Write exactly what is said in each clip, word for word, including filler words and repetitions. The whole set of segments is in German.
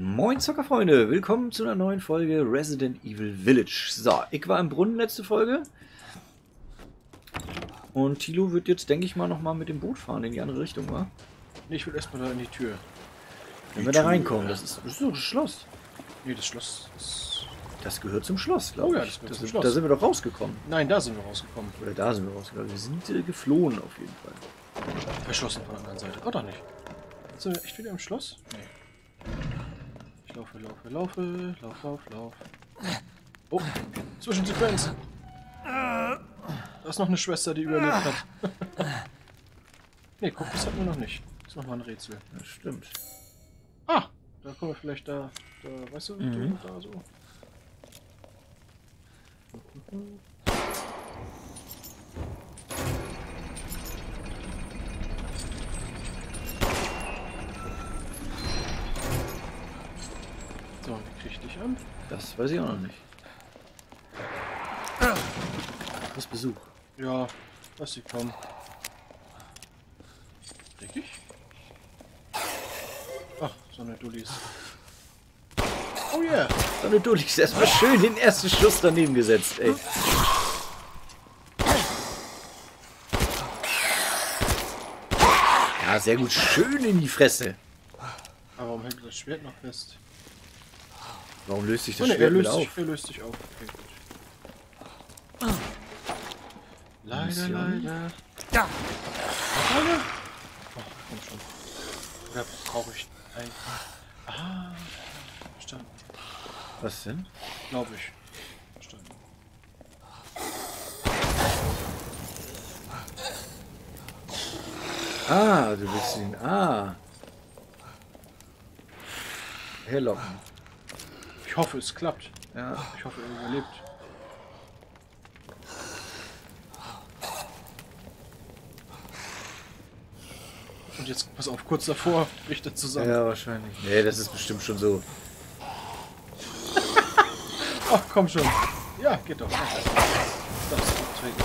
Moin Zockerfreunde, willkommen zu einer neuen Folge Resident Evil Village. So, ich war im Brunnen letzte Folge und Thilo wird jetzt, denke ich mal, nochmal mit dem Boot fahren in die andere Richtung, wa? Nee, ich will erstmal da in die Tür. Wenn die wir Tür, da reinkommen, ja. das, ist, das ist doch das Schloss. Nee, das Schloss ist... Das gehört zum Schloss, glaube ich. Oh ja, das gehört das zum ist, Schloss. Da sind wir doch rausgekommen. Nein, da sind wir rausgekommen. Oder da sind wir rausgekommen. Wir sind äh, geflohen auf jeden Fall. Verschlossen von der anderen Seite. Oder nicht? Sind wir echt wieder im Schloss? Nee. Ich laufe, laufe, laufe, lauf, lauf, lauf. Oh, Zwischensequenz. Da ist noch eine Schwester, die überlebt hat. Ne, guck, das hatten wir noch nicht. Das ist noch mal ein Rätsel. Das stimmt. Ah, da kommen wir vielleicht da, da weißt du, mhm. da so. An? Das weiß ich auch noch nicht. Das Besuch. Ja, lass sie kommen. Denke ich? Ach, so eine Dullis. Oh yeah! So eine Dullis. Erstmal schön den ersten Schuss daneben gesetzt, ey. Ja, sehr gut. Schön in die Fresse. Aber warum hängt das Schwert noch fest? Warum löst sich das oh, ne, Schwert er löst sich, auf? Er löst sich auf. Okay, gut. Leider, Mission. leider. Da! Leider? Oh, komm schon. Oder brauche ich ein... Ah, verstanden. Was denn? Glaube ich. Verstanden. Ah, du willst ihn... Ah. Herlocken. Ich hoffe, es klappt. Ja. Ich hoffe, er überlebt. Und jetzt, pass auf, kurz davor bricht er zusammen. Ja, wahrscheinlich. Nee, das ist bestimmt schon so. Ach, komm schon. Ja, geht doch. Du darfst abtreten.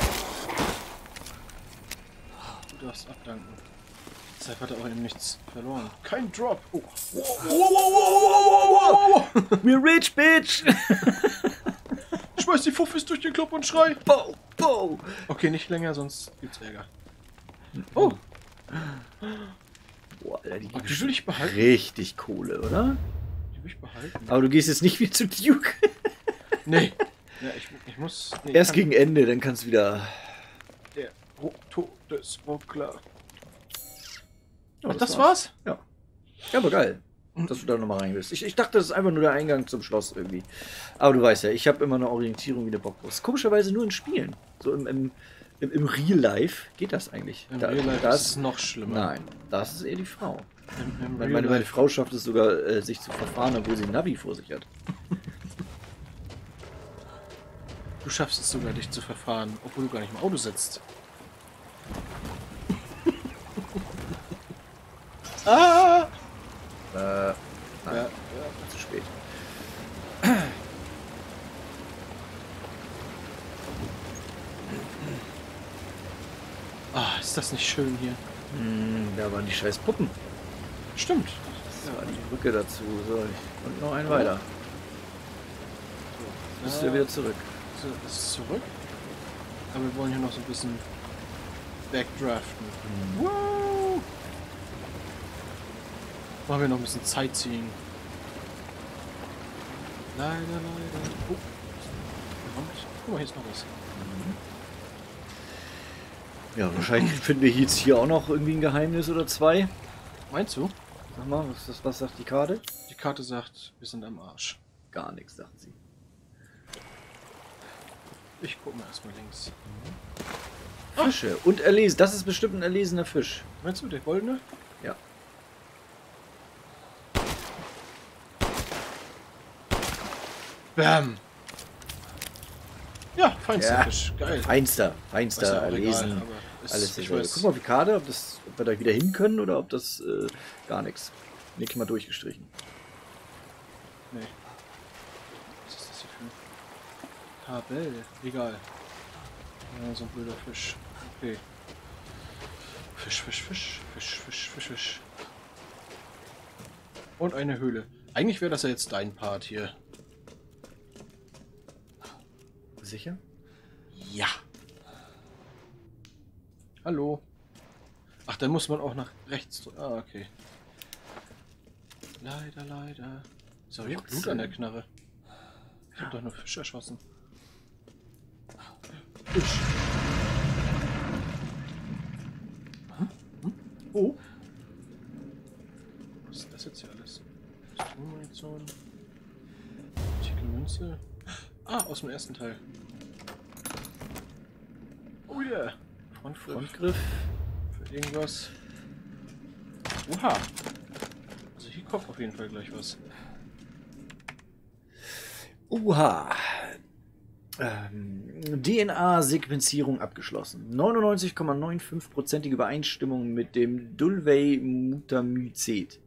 Du darfst abdanken. Deshalb hat er auch eben nichts verloren. Kein Drop. Oh. Wow, wow, wow, wow, wow, wow, wow. We're rich, bitch. Schmeiß die Fuffis durch den Club und schrei. Bow, bow. Okay, nicht länger, sonst gibt's Ärger. Oh. Boah, Alter, die, die will ich behalten. Richtig Kohle, oder? Die will ich behalten. Aber du gehst jetzt nicht wie zu Duke. Nee. Ja, ich, ich muss... Nee, erst gegen Ende, dann kannst du wieder... Der Todesbuckler. Ja, Ach, das, das war's? war's? Ja. Ja, aber geil, dass du da nochmal rein willst. Ich, ich dachte, das ist einfach nur der Eingang zum Schloss irgendwie. Aber du weißt ja, ich habe immer eine Orientierung wie eine Bockwurst. Komischerweise nur in Spielen. So im, im, im, im Real Life geht das eigentlich. Im da, Real Life das, ist es noch schlimmer. Nein, das ist eher die Frau. Im, im meine, meine, meine Frau schafft es sogar, äh, sich zu verfahren, obwohl sie ein Navi vor sich hat. Du schaffst es sogar, dich zu verfahren, obwohl du gar nicht im Auto sitzt. Ah! Äh, nein. Ja, ja. Zu spät. Ah, ist das nicht schön hier? Mm, da waren die scheiß Puppen. Stimmt. Das ja. war die Brücke dazu. So, ich... Und noch ein weiter. So. Bist du ja wieder zurück. So, ist es zurück? Aber wir wollen hier noch so ein bisschen backdraften. Mhm. Wow! Machen wir noch ein bisschen Zeit ziehen. Leider, leider. Oh. Guck mal, hier ist noch was. Mhm. Ja, wahrscheinlich finden wir jetzt hier auch noch irgendwie ein Geheimnis oder zwei. Meinst du? Sag mal, was, das, was sagt die Karte? Die Karte sagt, wir sind am Arsch. Gar nichts, sagt sie. Ich guck mal erstmal links. Mhm. Fische und erlesen. Das ist bestimmt ein erlesener Fisch. Meinst du, der goldene? Ja. Bam! Ja, feinster ja, Fisch. Geil. Feinster, feinster, ja erlesen. Egal, alles ich weiß. Guck mal auf die Karte, ob, das, ob wir da wieder hin können oder ob das äh, gar nichts. Nicht mal durchgestrichen. Nee. Was ist das hier für ein Kabel? Egal. Ja, so ein blöder Fisch. Okay. Fisch, Fisch, Fisch, Fisch, Fisch, Fisch, Fisch. Und eine Höhle. Eigentlich wäre das ja jetzt dein Part hier. Sicher? Ja. Hallo. Ach, dann muss man auch nach rechts. Ah, okay. Leider, leider. Ist aber jetzt Blut an der Knarre. Ich hab doch nur Fische erschossen. Fisch. Hm? Oh. Was ist das jetzt hier alles? Munition. Artikel Münze. Ah, aus dem ersten Teil. Oh ja. Yeah. Frontgriff. Frontgriff. Für irgendwas. Oha. Also hier kommt auf jeden Fall gleich was. Oha. Ähm, D N A-Sequenzierung abgeschlossen. neunundneunzig Komma fünfundneunzig Prozent Übereinstimmung mit dem Dulvey-Mutamycet.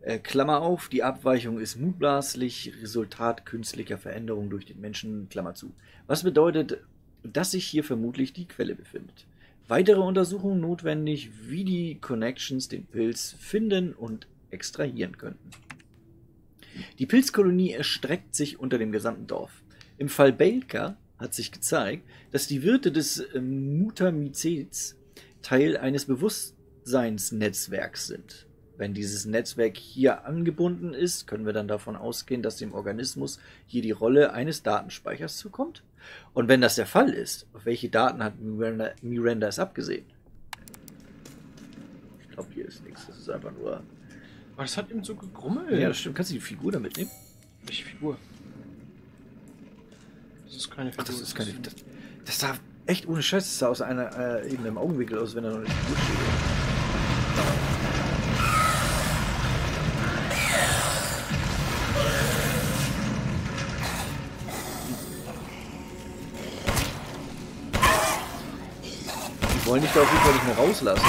Äh, Klammer auf, die Abweichung ist mutmaßlich Resultat künstlicher Veränderung durch den Menschen, Klammer zu. Was bedeutet, dass sich hier vermutlich die Quelle befindet. Weitere Untersuchungen notwendig, wie die Connections den Pilz finden und extrahieren könnten. Die Pilzkolonie erstreckt sich unter dem gesamten Dorf. Im Fall Belka hat sich gezeigt, dass die Wirte des äh, Mutamycets Teil eines Bewusstseinsnetzwerks sind. Wenn dieses Netzwerk hier angebunden ist, können wir dann davon ausgehen, dass dem Organismus hier die Rolle eines Datenspeichers zukommt. Und wenn das der Fall ist, auf welche Daten hat Miranda, Miranda es abgesehen? Ich glaube, hier ist nichts. Das ist einfach nur... Aber das hat eben so gegrummelt. Ja, das stimmt. Kannst du die Figur da mitnehmen? Welche Figur? Das ist keine Figur. Ach, das ist keine Figur. Das, das sah echt ohne Scheiß. Das sah aus einer, äh, irgendeinem Augenwinkel aus, wenn da noch eine Figur steht. Wollen dich da auf jeden Fall nicht mehr rauslassen.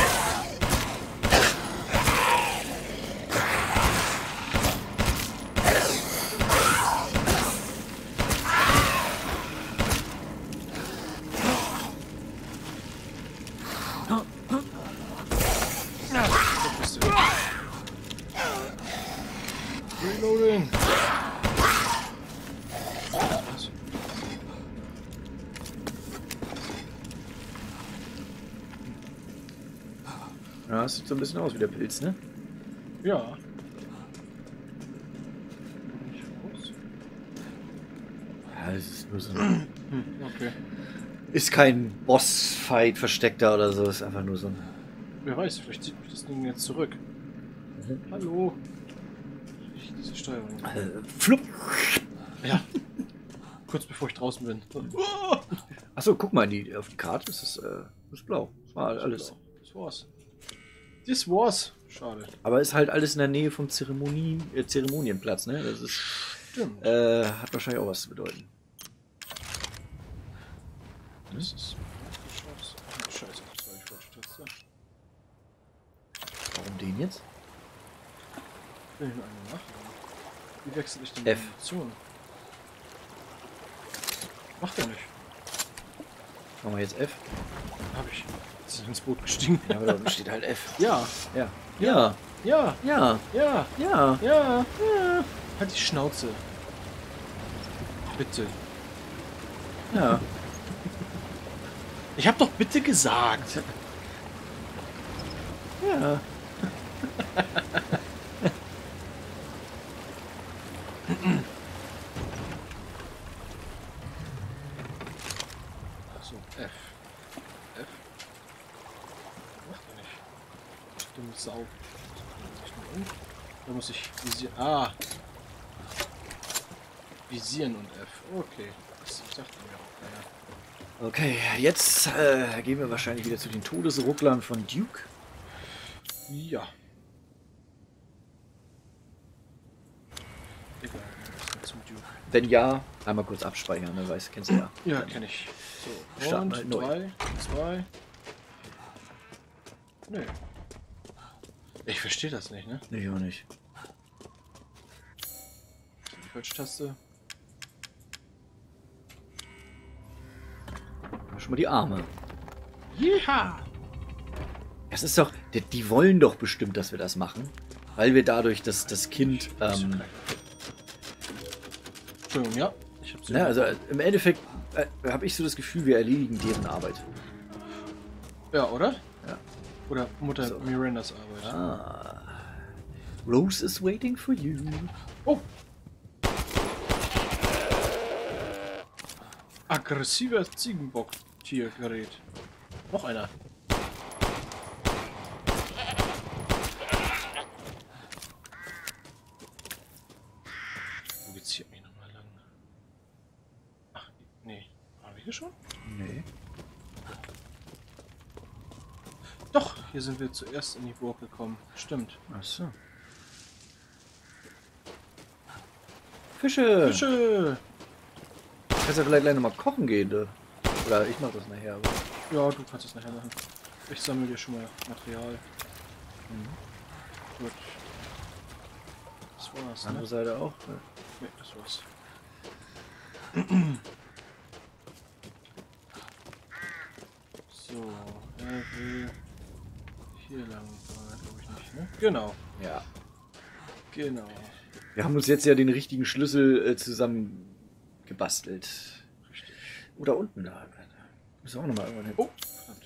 Reloading. Ja, das sieht so ein bisschen aus wie der Pilz, ne? Ja. Ja, das ist nur so. Ein okay. Ist kein Bossfight versteckter oder so, ist einfach nur so ein. Wer weiß, vielleicht zieht mich das Ding jetzt zurück. Mhm. Hallo. Ich diese Steuerung. Äh, flupp. Ja. Kurz bevor ich draußen bin. Achso, guck mal, die, auf die Karte ist es äh, ist blau. Das war das alles. Blau. Das war's. Das war's. Schade. Aber ist halt alles in der Nähe vom Zeremonie, äh, Zeremonienplatz, ne? Das ist. Stimmt. Äh, hat wahrscheinlich auch was zu bedeuten. Das ist. Scheiße, das war die falsche Taste. Warum den jetzt? Ich will ihn einmal nachladen. Wie wechsle ich denn die Position? Macht er nicht. Machen wir jetzt F? Hab ich. Ins Boot gestiegen. Ja, aber da unten steht halt F. Ja. Ja. Ja. Ja. Ja. Ja. Ja. Ja. Ja. Halt die Schnauze. Bitte. Ja. Ich hab doch bitte gesagt. Ja. So, F. F. Macht er nicht. Dumme Sau. Da muss ich visieren. Ah! Visieren und F. Okay. Das sagt mir auch keiner. Okay, jetzt äh, gehen wir wahrscheinlich wieder zu den Todesrucklern von Duke. Ja. Egal, ich bin zum Duke. Wenn ja, einmal kurz abspeichern, dann weiß, kennst du ja. Ja, kenn ich. So, starten wir neu. drei, zwei. Nö. Ich verstehe das nicht, ne? Nee, ich auch nicht. Die falsche Taste. Schon mal die Arme. Jeha! Es ist doch... Die, die wollen doch bestimmt, dass wir das machen. weil wir dadurch das, das Kind... Ähm, Entschuldigung, ja. Ich hab's na, also im Endeffekt äh, habe ich so das Gefühl, wir erledigen deren Arbeit. Ja, oder? Ja. Oder Mutter so. Mirandas Arbeit. Ah. Rose is waiting for you. Oh! Aggressiver Ziegenbock-Tiergerät. Noch einer. Wo geht's hier eigentlich nochmal lang? Ach, nee. Waren wir hier schon? Nee. Doch, hier sind wir zuerst in die Burg gekommen. Stimmt. Ach so. Fische! Fische! Kannst ja vielleicht gleich nochmal kochen gehen, du. Oder ich mach das nachher. Aber ja, du kannst das nachher machen. Ich sammle dir schon mal Material. Mhm. Gut. Das war's. Andere ne? Seite auch? Ne, nee, das war's. So, er will hier lang fahren, glaube ich nicht, ne? Genau. Ja. Genau. Wir haben uns jetzt ja den richtigen Schlüssel äh, zusammen gebastelt. Richtig. Oder unten da. Müssen wir auch nochmal irgendwann hin. Oh, verdammt.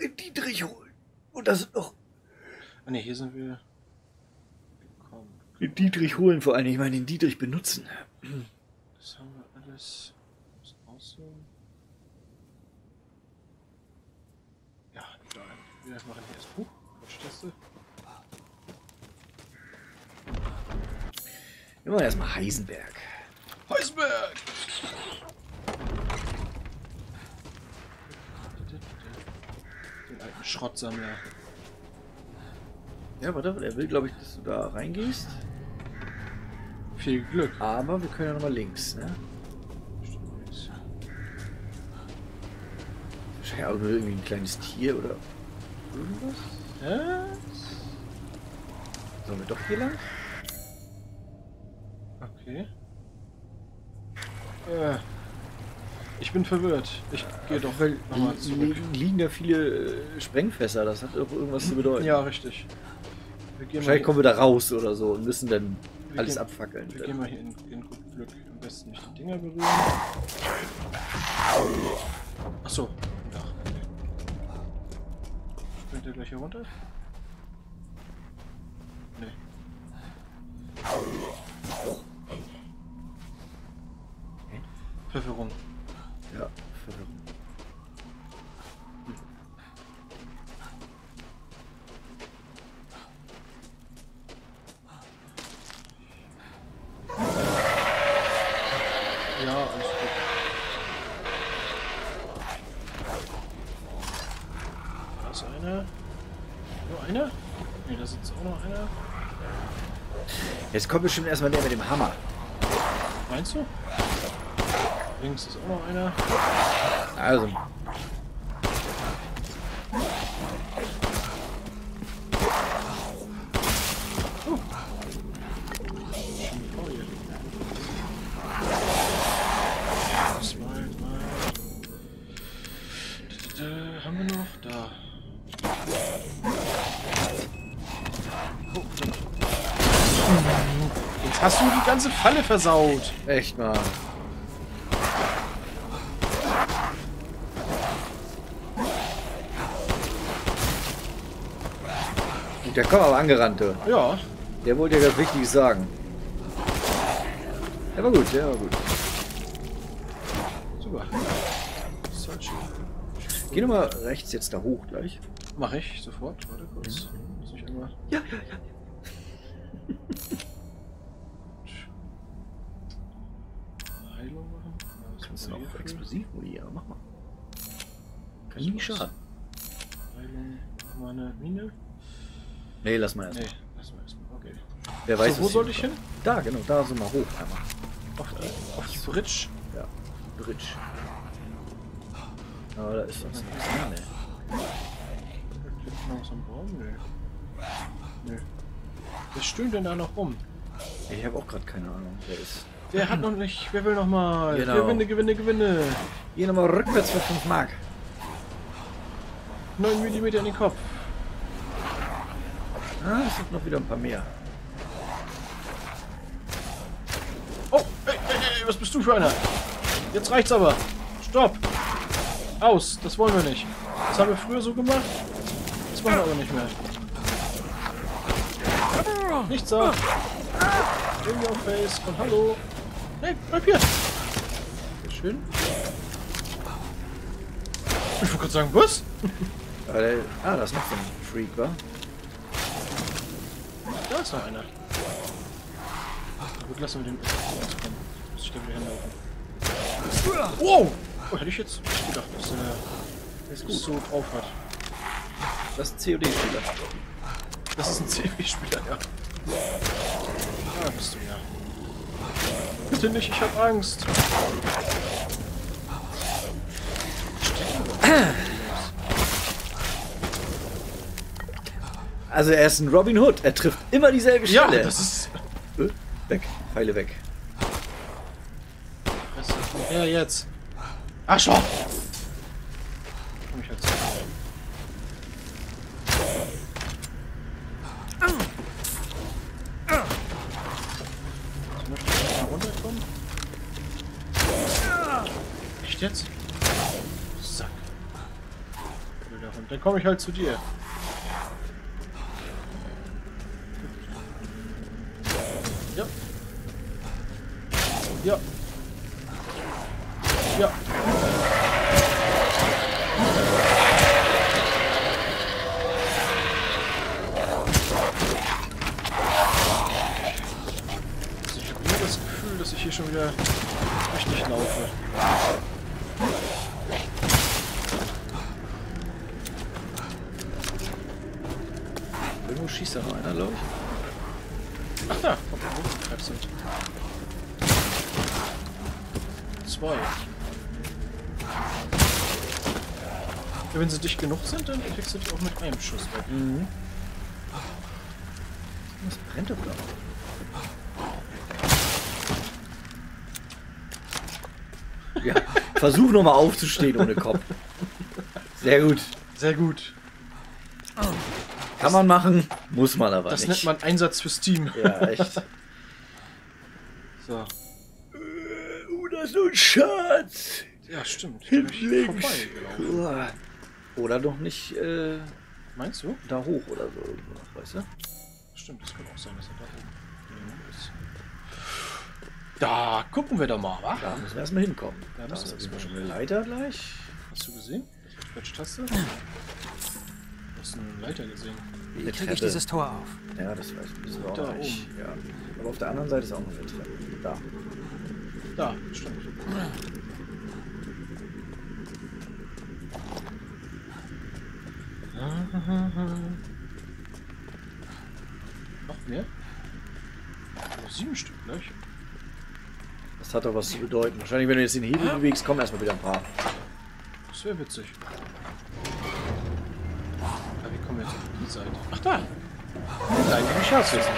Den Dietrich holen. Und das sind noch... Ah ne, hier sind wir... Komm, den Dietrich holen vor allem. Ich meine, den Dietrich benutzen. Das haben wir alles... Muss aussehen. Ja, egal. Wir machen hier das Buch. Quatschtaste. Wir machen erstmal Heisenberg. Heisenberg! Den alten Schrottsammler. Ja, warte, er will, glaube ich, dass du da reingehst. Viel Glück. Aber wir können ja nochmal links, ne? Wahrscheinlich auch nur irgendwie ein kleines Tier oder irgendwas. Ja? Sollen wir doch hier lang? Okay. Äh, ich bin verwirrt. Ich gehe doch nochmal zurück. Liegen da viele äh, Sprengfässer, das hat auch irgendwas zu bedeuten. Ja, richtig. Wir gehen Wahrscheinlich mal kommen wir da raus oder so und müssen dann alles gehen, abfackeln. Wir dann. gehen mal hier in, in gut Glück. Am besten nicht die Dinger berühren. Achso. Springt der gleich hier runter? Nee. Verwirrung. Ja, Verwirrung. Hm. Ja, alles gut. Da ist einer. Nur einer? Ne, da sitzt auch noch einer. Jetzt kommt bestimmt erstmal der mit dem Hammer. Meinst du? Links ist auch noch einer. Also. Oh. Zwei, drei. Haben wir noch? Da. Jetzt hast du die ganze Falle versaut. Echt mal. Der kommt aber angerannt, du. Ja. Der wollte ja was Wichtiges sagen. Der war gut, der war gut. Super. Geh nochmal rechts jetzt da hoch gleich. Mach ich sofort. Warte kurz. Muss ich einmal... Ja, ja, ja. Heilung machen. Was Kannst du auch explosiv Modi, ja, mach mal. Kann ich nicht schaden. Heilung, mach mal eine Mine. Nee, lass mal erstmal. Nee, lass mal erstmal. Okay. Wer weiß, so, wo soll ich hin? Da, genau, da sind wir hoch einmal. Auf die, auf die Bridge? Ja, Bridge. Aber da ist sonst nichts mehr, ne? Noch so ein Baum? Nee. Nee. Was stöhnt denn da noch rum? Ich habe auch gerade keine Ahnung, wer ist. Der hat noch nicht, wer will noch mal? Genau. Gewinne, gewinne, gewinne. Hier nochmal rückwärts für fünf Mark. neun Millimeter in den Kopf. Ah, es sind noch wieder ein paar mehr. Oh, ey, ey, ey, was bist du für einer? Jetzt reicht's aber. Stopp. Aus, das wollen wir nicht. Das haben wir früher so gemacht. Das machen wir aber nicht mehr. Nichts da. Irgendwie auf Face und hallo. Hey, bleib hier. Sehr schön. Ich wollte gerade sagen, was? Ah, das macht so ein Freak, wa? Da ist noch einer. Gut, lassen wir den auskommen. Muss ich da wieder hinlaufen. Wow! Oh, hätte ich jetzt nicht gedacht, dass er das äh, gut so drauf hat. Das ist ein C O D-Spieler. Das ist ein C O D-Spieler, ja. Da bist du ja. Bitte nicht, ich hab Angst. Also er ist ein Robin Hood, er trifft immer dieselbe Stelle. Ja, das ist... Weg, Pfeile weg. Ja, jetzt. Ach schon! Komm ich jetzt. Ich möchte jetzt mal runterkommen. Echt jetzt? Sack. Dann komme ich halt zu dir. Ja. Ja. Ja. Ich habe nur das Gefühl, dass ich hier schon wieder richtig laufe. Irgendwo schießt da noch einer, glaube ich. Ach da, kommt der Wurzelkrebs hin. Zwei. Ja, wenn sie dicht genug sind, dann kriegst du die auch mit einem Schuss weg. Mhm. Das brennt doch gerade. Ja, versuch nochmal aufzustehen ohne Kopf. Sehr gut. Sehr gut. Kann man machen, muss man aber das nicht. Das nennt man Einsatz fürs Team. Ja, echt. So. Oh, da ist nur ein Schatz. Ja, stimmt. Hinlinks. Oder doch nicht, äh... Meinst du? Da hoch oder so, weißt du? Stimmt, das kann auch sein, dass er da hoch ist. Da gucken wir doch mal, wa? Da müssen wir erstmal hinkommen. Da müssen wir erstmal schon eine Leiter gleich. Hast du gesehen? Das ist Quatsch-Taste. Leiter gesehen. Wie kriege ich dieses Tor auf? Ja, das weiß ich. Das war da auch nicht. Ja. Aber auf der anderen Seite ist auch noch eine Treppe. Da. Da, stimmt. Noch mehr? Noch sieben Stück gleich. Das hat doch was zu bedeuten. Wahrscheinlich, wenn du jetzt den Hebel bewegst, kommen erstmal wieder ein paar. Das wäre witzig. Die Seite. Ach da! Die Seite im Schatzwissen.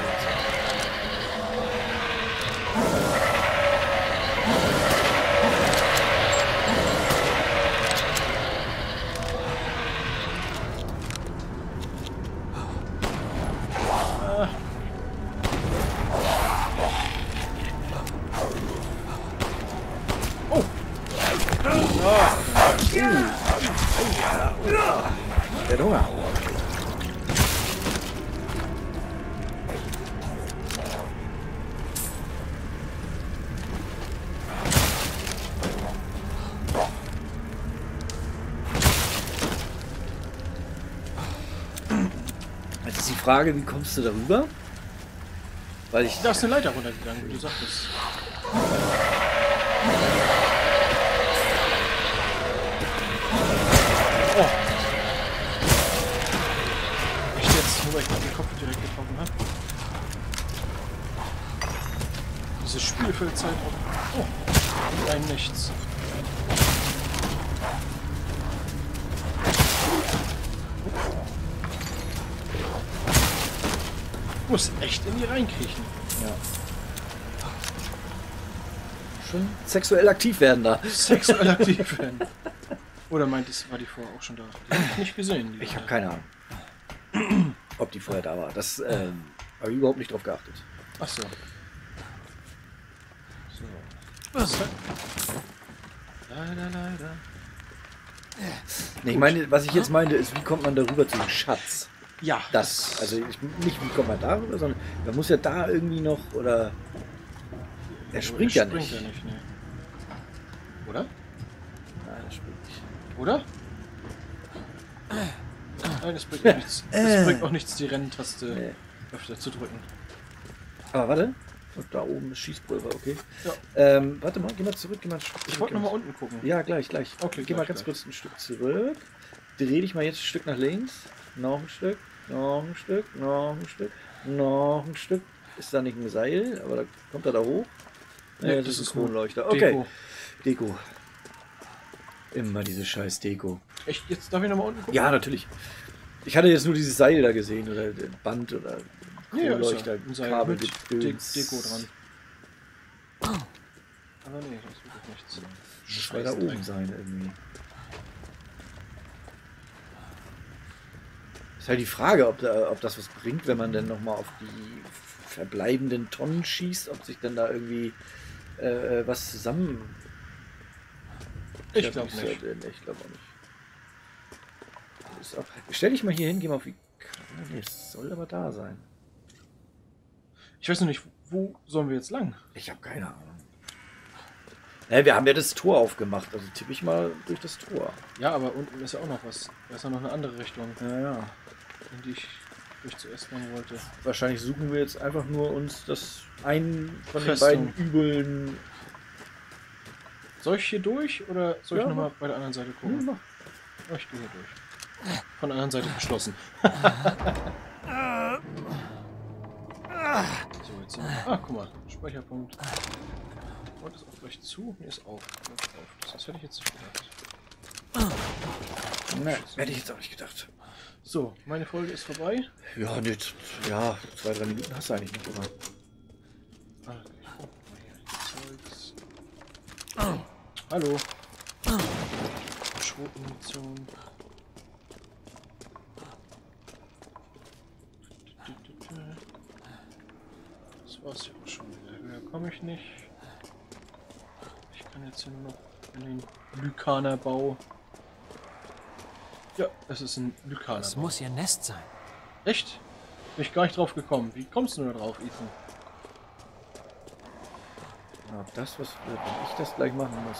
Ah. Oh! Der Hunger! Frage, wie kommst du darüber? Weil ich. Da ist eine Leiter runtergegangen, wie du sagtest. Oh! Echt jetzt, nur weil ich den Kopf direkt getroffen habe. Diese Spielfeldzeit. Oh! Mit einem nichts. Ich muss echt in die reinkriechen. Ja. Schön sexuell aktiv werden da. Sexuell aktiv werden. Oder meint es, war die vorher auch schon da? Die hab ich nicht gesehen. Ich habe keine Ahnung. ob die vorher da war. Das ähm, habe ich überhaupt nicht drauf geachtet. Ach so. So. Was? Leider, leider. Nee, ich meine, was ich jetzt meine, ist, wie kommt man darüber zum Schatz? Ja. Das. Also ich, nicht, wie kommt man darüber, sondern man muss ja da irgendwie noch, oder... Er springt ja nicht. Er springt ja nicht, ne. Oder? Nein, er springt nicht. Oder? Nein, das bringt auch nichts. Das bringt auch nichts, die Renntaste nee. öfter zu drücken. Aber warte. Da oben ist Schießpulver, okay. Ja. Ähm, warte mal, geh mal zurück, geh mal zurück. Ich wollte nochmal unten gucken. Ja, gleich, gleich. Okay, geh gleich, mal ganz gleich. kurz ein Stück zurück. Dreh dich mal jetzt ein Stück nach links. Noch ein Stück, noch ein Stück, noch ein Stück, noch ein Stück. Ist da nicht ein Seil, aber da kommt er da hoch. Nee, nee, das, das ist ein Kronleuchter. Okay. Deko. Deko. Immer diese scheiß Deko. Echt? Jetzt darf ich nochmal unten gucken? Ja, natürlich. Ich hatte jetzt nur dieses Seil da gesehen oder Band oder... Nee, ja, ist er. Sein Kabel mit De Deko dran. Aber nee, das ist wirklich nichts. Muss weiter oben sein irgendwie. Ist halt die Frage, ob, da, ob das was bringt, wenn man dann nochmal auf die verbleibenden Tonnen schießt, ob sich dann da irgendwie äh, was zusammen... Ich, ich glaube nicht. Halt, ich glaube auch nicht. Auch, stell dich mal hier hin, geh mal auf die... Nee, es soll aber da sein. Ich weiß noch nicht, wo sollen wir jetzt lang? Ich habe keine Ahnung. Naja, wir haben ja das Tor aufgemacht, also tippe ich mal durch das Tor. Ja, aber unten ist ja auch noch was. Da ist ja noch eine andere Richtung. Ja, ja. In die ich durch zuerst machen wollte. Wahrscheinlich suchen wir jetzt einfach nur uns das einen von Festung. den beiden übeln... Soll ich hier durch oder soll ja, ich nochmal bei der anderen Seite gucken? Ja, oh, ich gehe hier durch. Von der anderen Seite geschlossen. So, jetzt. Ah, guck mal. Speicherpunkt. Und ist auch gleich zu. Hier ist auf. Das hätte ich jetzt nicht gedacht. Ne, hätte ich jetzt auch nicht gedacht. So, meine Folge ist vorbei. Ja, nicht. Ja, zwei, drei Minuten hast du eigentlich noch immer. Okay. Oh. Hallo. Oh. Schrotmunition. Das war's ja auch schon wieder. Höher komme ich nicht. Ich kann jetzt hier nur noch in den Lycaner-Bau. Ja, es ist ein Lycaner. Das muss ihr Nest sein. Echt? Bin ich gar nicht drauf gekommen. Wie kommst du nur drauf, Ethan? Na, das, was wenn ich das gleich machen muss.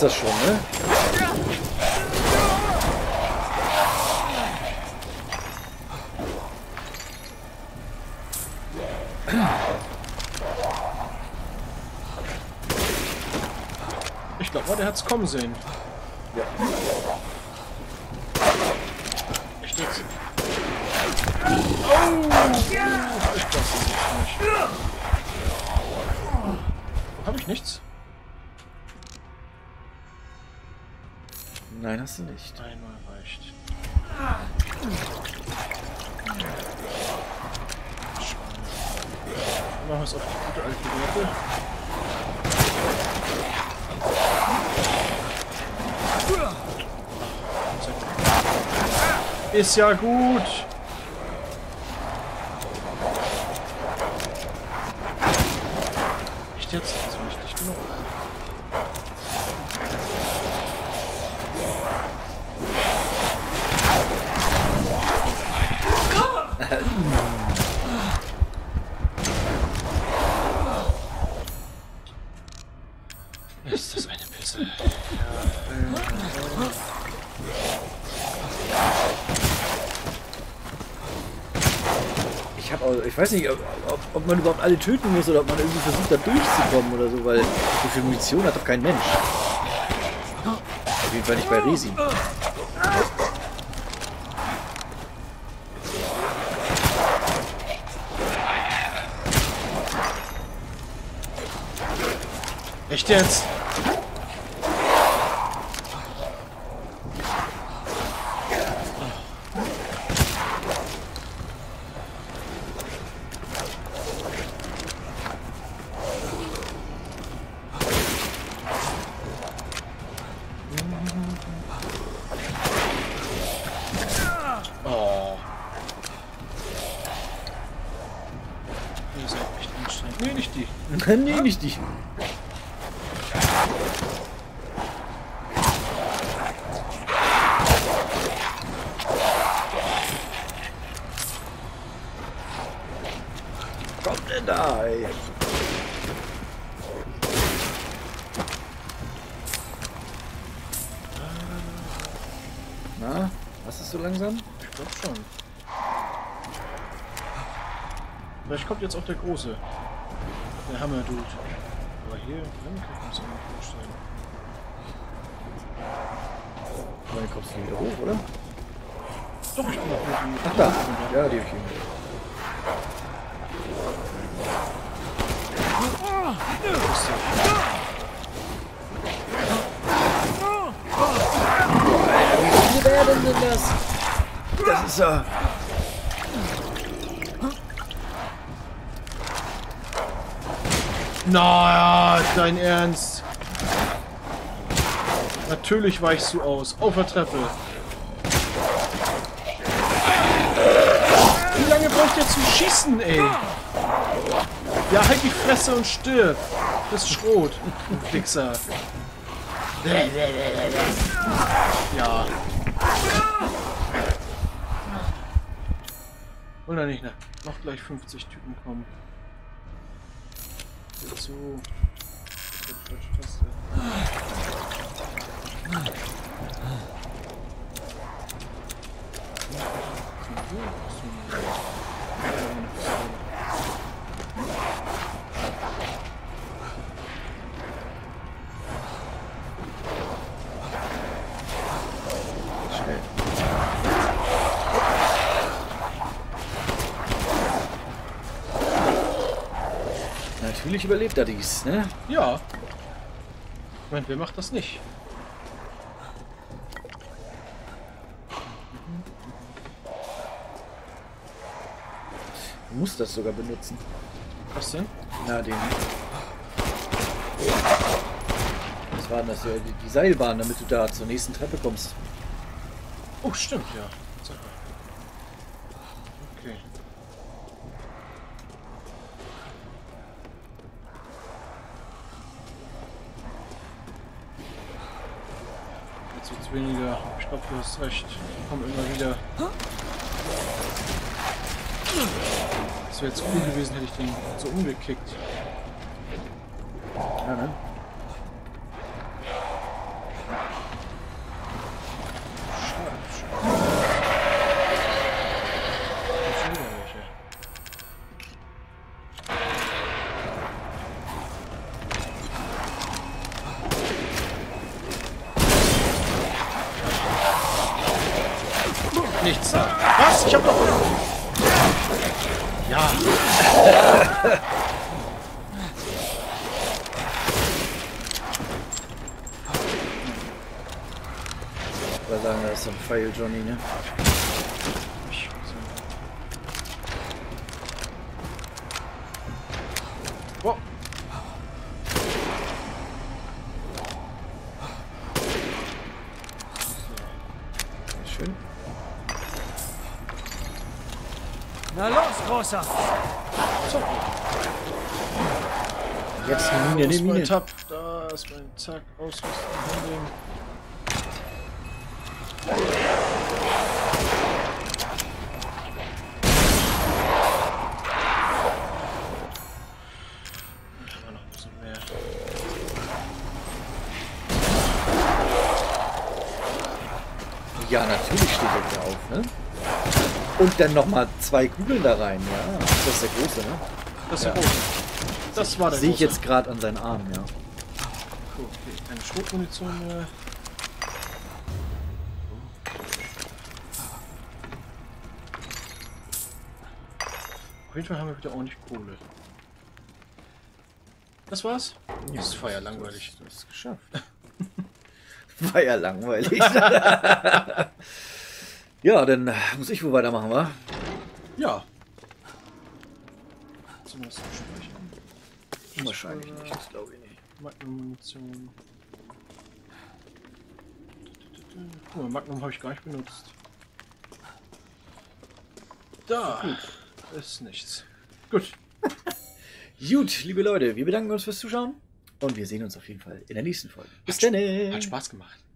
Das schon, ne? Ich glaube, der hat's kommen sehen. Ja. Ich denke. Oh! Ich glaube, habe ich nichts? Nein, hast du nicht. Einmal reicht. Spannend. Machen wir es auf die gute alte Werte. Ist ja gut. Echt jetzt? Das war nicht genug. Ist das eine Pisse? Ja, äh, ich hab auch, ich weiß nicht, ob, ob, ob man überhaupt alle töten muss oder ob man irgendwie versucht, da durchzukommen oder so, weil so viel Munition hat doch kein Mensch. Auf jeden Fall nicht bei Resi. Echt jetzt? Nee, nicht dich. Kommt denn da? Ey. Na, was ist so langsam? Ich glaube schon. Vielleicht kommt jetzt auch der Große. Der Hammer, Dude. Aber hier drin kann man es auch nicht vorstellen. Aber dann kommst du wieder hoch, oder? Doch, ich bin da oben. Ach da. Ja, die hab ich irgendwie. Wie wäre denn das? Das ist er. Na ja, dein Ernst. Natürlich weichst du aus. Auf der Treppe. Wie lange braucht ihr zum Schießen, ey? Ja, halt die Fresse und stirb. Das ist Schrot, du Fixer. Ja. Oder nicht, ne? Noch gleich fünfzig Typen kommen. So. Natürlich überlebt er dies, ne? Ja. Ich meine, wer macht das nicht? Du musst das sogar benutzen. Was denn? Na, den. Was waren das? Ja, die, die Seilbahn, damit du da zur nächsten Treppe kommst. Oh, stimmt, ja. Okay. Weniger. Ich glaube, du hast recht. Ich komme immer wieder. Das wäre jetzt cool gewesen, hätte ich den so umgekickt. Ja, ne? Nichts. Was? Ich hab doch... Ja. Ich würde sagen, das ist ein Pfeil, Johnny, ne? Wow. Schön. Na los, Großer! So. Jetzt eine Mine, eine Mine. Tab. Da ist mein Zack, ausrüsten, hinnehmen. Da haben wir noch ein bisschen mehr. Ja, natürlich steht er da auf, ne? Und dann nochmal zwei Kugeln da rein, ja. Das ist der Große, ne? Das ist der Große. Das war der Große. Sehe ich jetzt gerade an seinen Armen, ja. Cool, okay. Keine Schrotmunition mehr. Auf jeden Fall haben wir wieder auch nicht Kohle. Das war's? Ja, das war ja langweilig. Du hast es geschafft. War ja langweilig. Ja, dann muss ich wohl weitermachen, wa? Ja. Zum Beispiel. Wahrscheinlich nicht, das glaube ich nicht. Magnum-Munition. Guck mal, Magnum habe ich gar nicht benutzt. Da gut. Ist nichts. Gut. Gut, liebe Leute, wir bedanken uns fürs Zuschauen und wir sehen uns auf jeden Fall in der nästen Folge. Bis dann. Hat Spaß gemacht.